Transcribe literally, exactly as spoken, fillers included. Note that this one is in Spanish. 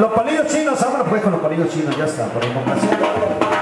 Los palillos chinos, vámonos pues con los palillos chinos, ya está, por el momento.